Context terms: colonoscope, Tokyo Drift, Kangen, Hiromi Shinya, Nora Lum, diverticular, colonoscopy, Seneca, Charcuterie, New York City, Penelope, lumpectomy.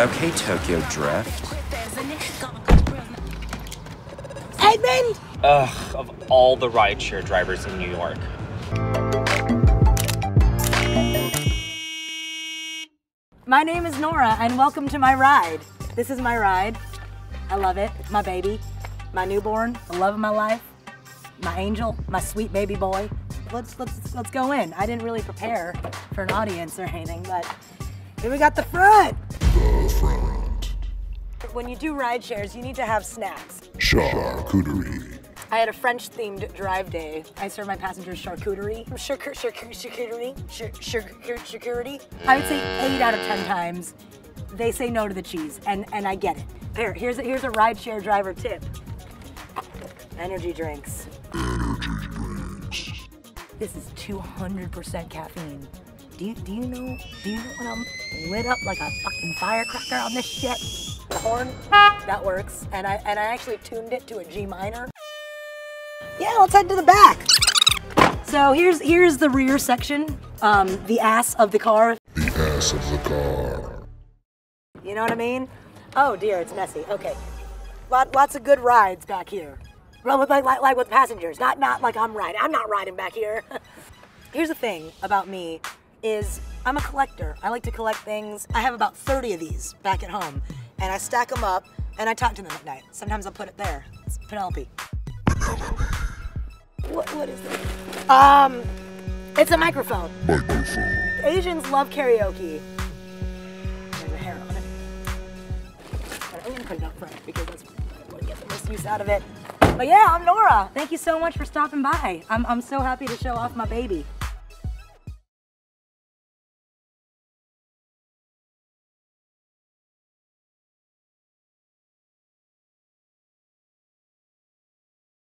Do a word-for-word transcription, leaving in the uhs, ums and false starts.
Okay, Tokyo Drift. Edmund! Ugh, of all the rideshare drivers in New York. My name is Nora, and welcome to my ride. This is my ride. I love it. My baby, my newborn, the love of my life, my angel, my sweet baby boy. Let's let's let's go in. I didn't really prepare for an audience or anything, but here we got the front. The front. When you do ride shares, you need to have snacks. Charcuterie. I had a French-themed drive day. I served my passengers charcuterie. Charcuterie. Charcuterie. Charcuterie. I would say eight out of ten times they say no to the cheese, and and I get it. Here, here's a, here's a rideshare driver tip. Energy drinks. Energy drinks. This is two hundred percent caffeine. Do you do you know? Do you know when I'm lit up like a fucking firecracker on this shit? The horn, that works. And I and I actually tuned it to a G minor. Yeah, let's head to the back. So here's here's the rear section, um, the ass of the car. The ass of the car. You know what I mean? Oh dear, it's messy. Okay, Lot, lots of good rides back here. Like, like, like with passengers, not not like I'm riding. I'm not riding back here. Here's the thing about me is I'm a collector. I like to collect things. I have about thirty of these back at home, and I stack them up, and I talk to them at night. Sometimes I'll put it there. It's Penelope. Penelope. What, what is this? Um, it's a microphone. Microphone. Asians love karaoke. There's a hair on it. I'm going to put it up front because that's what gets the most use out of it. But yeah, I'm Nora. Thank you so much for stopping by. I'm, I'm so happy to show off my baby.